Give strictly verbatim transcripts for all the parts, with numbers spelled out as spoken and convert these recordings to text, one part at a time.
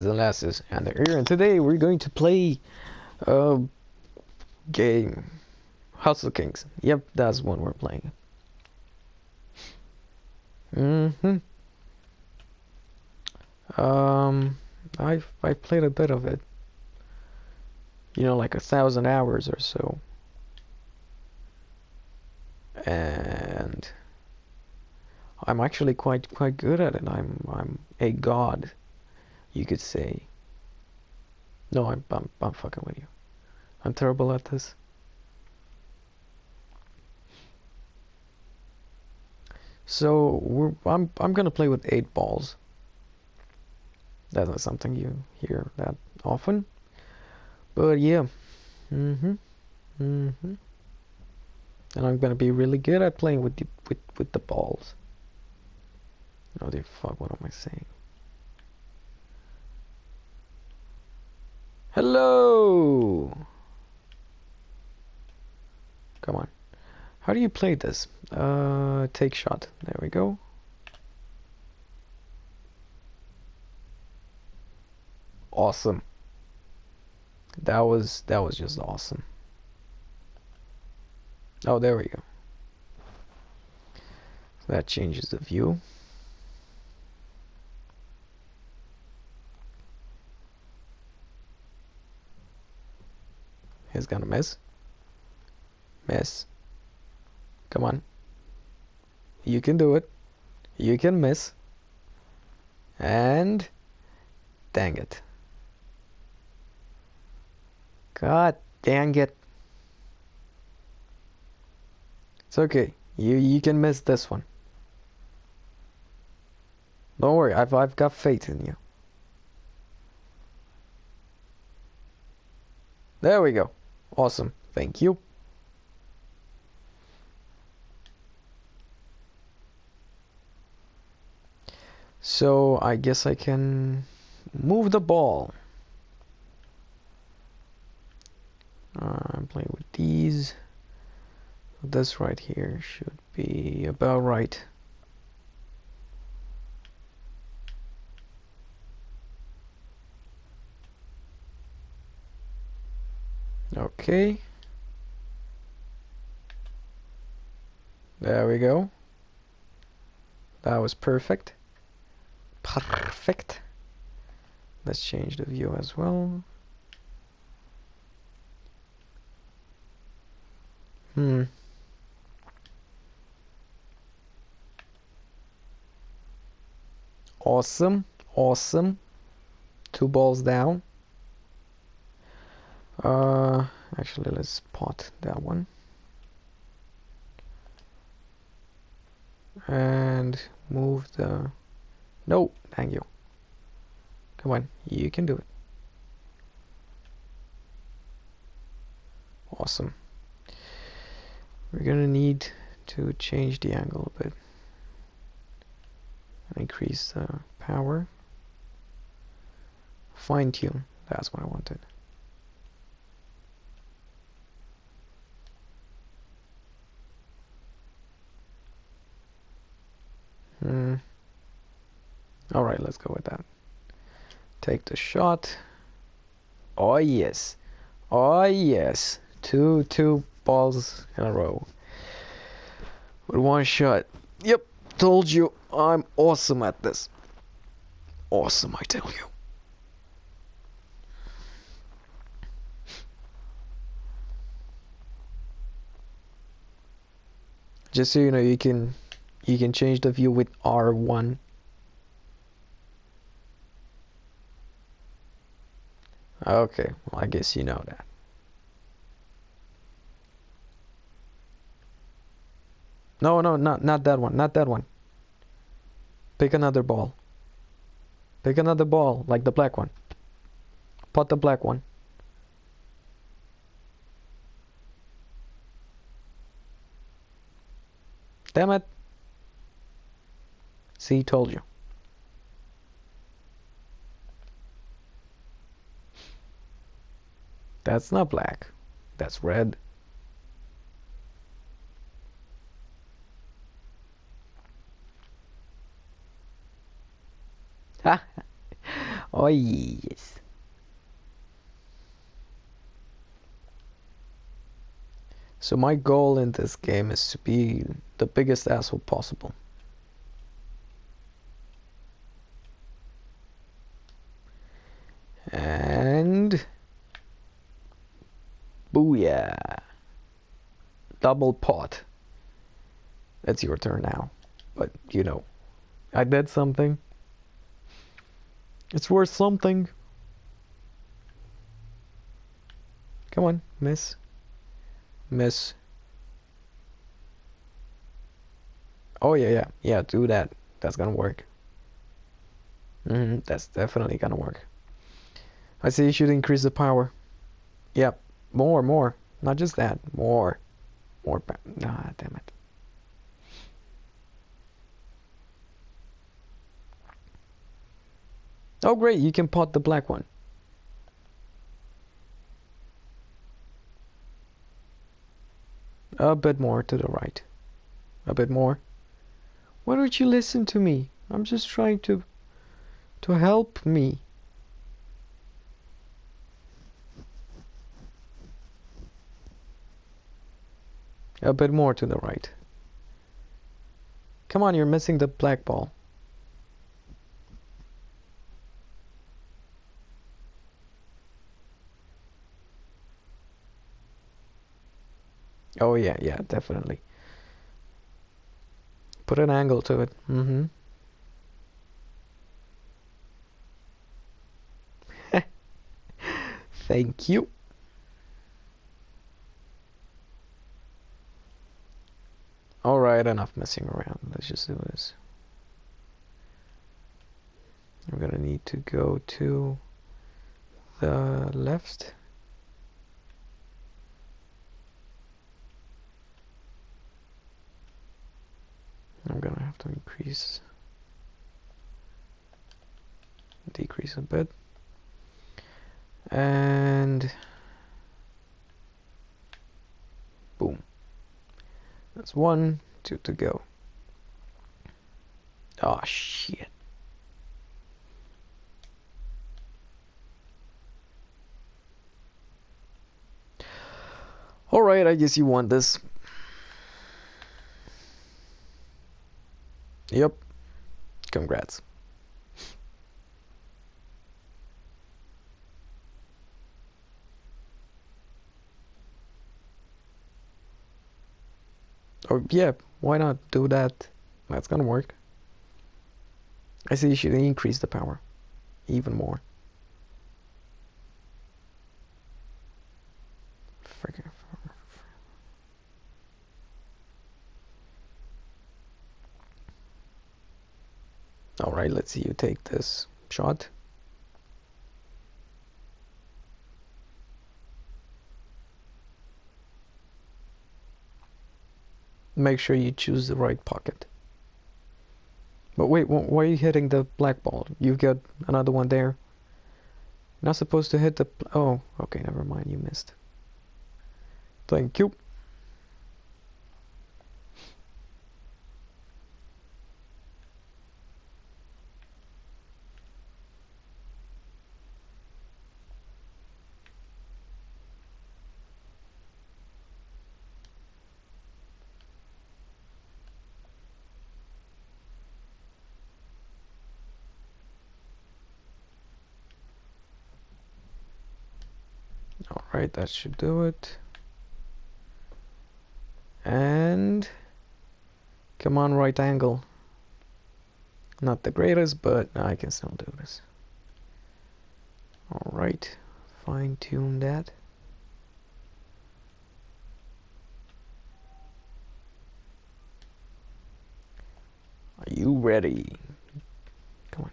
The last is Hunter here, and today we're going to play uh, game Hustle Kings. Yep, that's one we're playing. Mm-hmm. Um, I've I played a bit of it. You know, like a thousand hours or so. And I'm actually quite quite good at it. I'm I'm a god. You could say. No, I'm, I'm I'm fucking with you. I'm terrible at this. So we're I'm I'm gonna play with eight balls. That's not something you hear that often, but yeah. Mhm. Mhm. And I'm gonna be really good at playing with the with with the balls. Oh dear, fuck! What am I saying? Hello! Come on. How do you play this? Uh, take shot. There we go. Awesome. That was that was just awesome. Oh, there we go. So that changes the view. He's gonna miss. Miss. Come on. You can do it. You can miss. And dang it. God dang it. It's okay. You you can miss this one. Don't worry, I've I've got faith in you. There we go. Awesome. Thank you. So I guess I can move the ball. Uh, I'm playing with these. This right here should be about right. Okay. There we go. That was perfect. Perfect. Let's change the view as well. Hmm. Awesome. Awesome. Two balls down. Uh, actually, let's pot that one. And move the... No, thank you. Come on, you can do it. Awesome. We're gonna need to change the angle a bit. Increase the power. Fine-tune, that's what I wanted. Hmm. All right, let's go with that. Take the shot. Oh yes, oh yes. Two two balls in a row with one shot. Yep, told you I'm awesome at this. Awesome, I tell you. Just so you know, you can. You can change the view with R one. Okay, well I guess you know that. No, no, not not that one, not that one. Pick another ball. Pick another ball, like the black one. Pot the black one. Damn it. See, told you. That's not black. That's red. Ha! Oh Oh yes. So my goal in this game is to be the biggest asshole possible. And booyah. Double pot. It's your turn now. But you know, I did something. It's worth something. Come on, miss. Miss. Oh yeah, yeah, yeah, do that. That's gonna work. Mm-hmm, that's definitely gonna work. I say you should increase the power. Yep, more, more. Not just that, more. More power. Ah, damn it. Oh great, you can pot the black one. A bit more to the right. A bit more. Why don't you listen to me? I'm just trying to to help me. A bit more to the right. Come on, you're missing the black ball. Oh yeah, yeah, definitely. Put an angle to it. Mm-hmm. Thank you. All right, enough messing around. Let's just do this. We're gonna need to go to the left. I'm gonna have to increase, decrease a bit, and boom. That's one, two to go. Oh shit. All right, I guess you want this. Yep. Congrats. Oh, yeah. Why not do that? That's gonna work. I see you should increase the power. Even more. Freaking... Alright, let's see you take this shot. Make sure you choose the right pocket. But wait, why are you hitting the black ball? You've got another one there. Not supposed to hit the... Oh, okay, never mind, you missed. Thank you. Alright, that should do it. And come on, right angle. Not the greatest, but I can still do this. Alright, fine-tune that. Are you ready? Come on.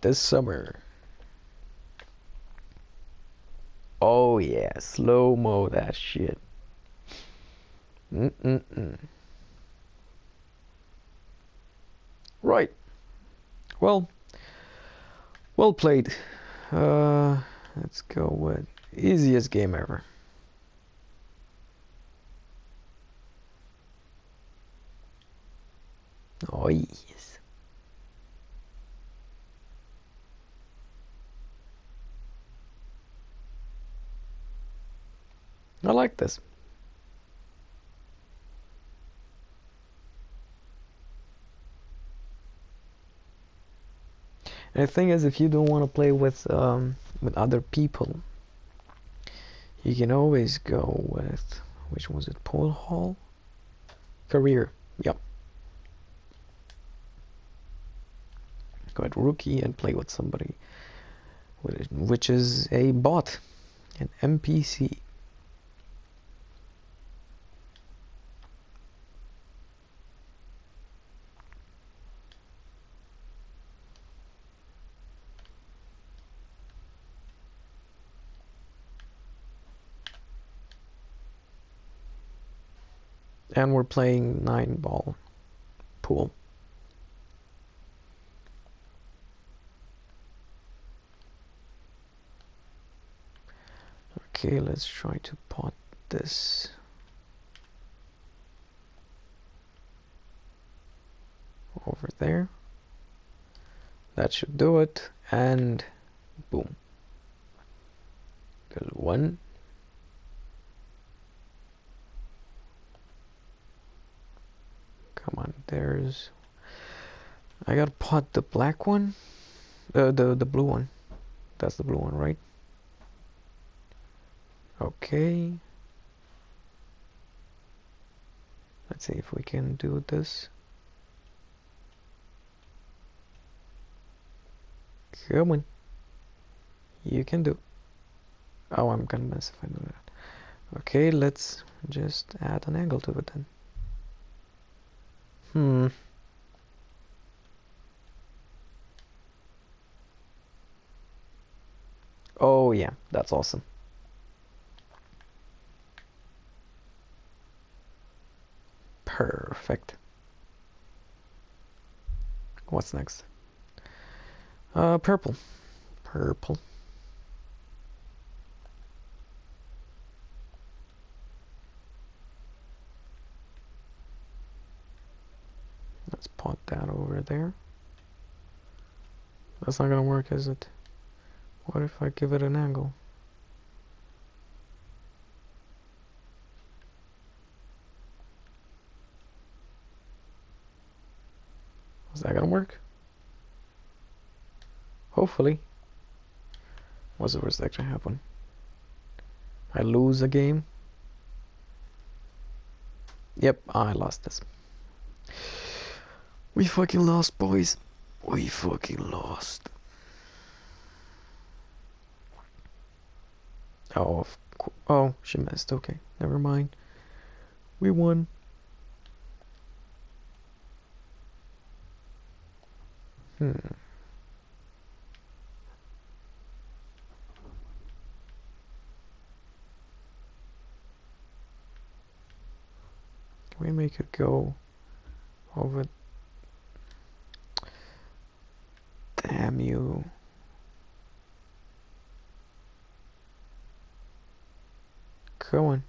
This summer. Oh yeah, slow-mo that shit. Mm-mm-mm. Right. Well, well played. Uh, let's go with easiest game ever. Oh yes. I like this. And the thing is, if you don't want to play with um, with other people, you can always go with, which was it, Pole Hall? Career, yep. Go at Rookie and play with somebody, which is a bot, an N P C. And we're playing nine ball pool. Okay, let's try to pot this. Over there. That should do it. And boom. There's one. Come on, there's... I gotta pot the black one. Uh, the, the blue one. That's the blue one, right? Okay. Let's see if we can do this. Come on. You can do... Oh, I'm gonna mess if I do that. Okay, let's just add an angle to it then. Hmm. Oh yeah, that's awesome. Perfect. What's next? Uh, purple. Purple. Let's pot that over there. That's not gonna work, is it? What if I give it an angle? Is that gonna work? Hopefully. What's the worst that can happen? I lose a game? Yep, I lost this. We fucking lost, boys. We fucking lost. Oh, of course. Oh, she missed. Okay, never mind. We won. Hmm. Can we make it go over? Damn you. Come on.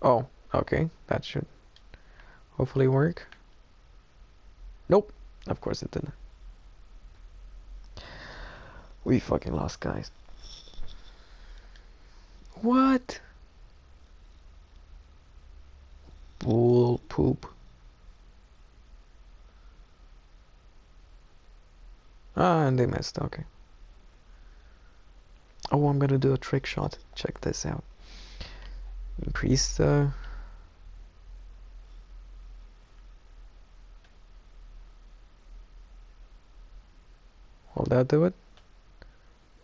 Oh, okay. That should hopefully work. Nope. Of course it didn't. We fucking lost, guys. What? Bull poop. Ah, and they missed, okay. Oh, I'm gonna do a trick shot. Check this out. Increase the... Will that do it?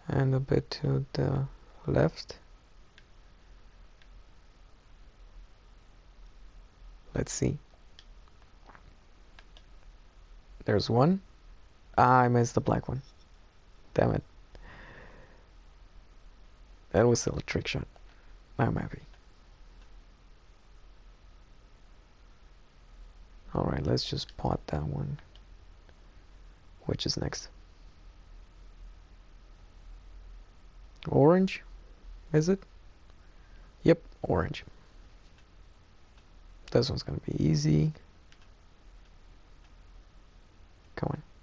And a bit to the left. Let's see. There's one. I missed the black one. Damn it. That was still a trick shot. I'm happy. Alright, let's just pot that one. Which is next? Orange? Is it? Yep, orange. This one's gonna be easy. Come on.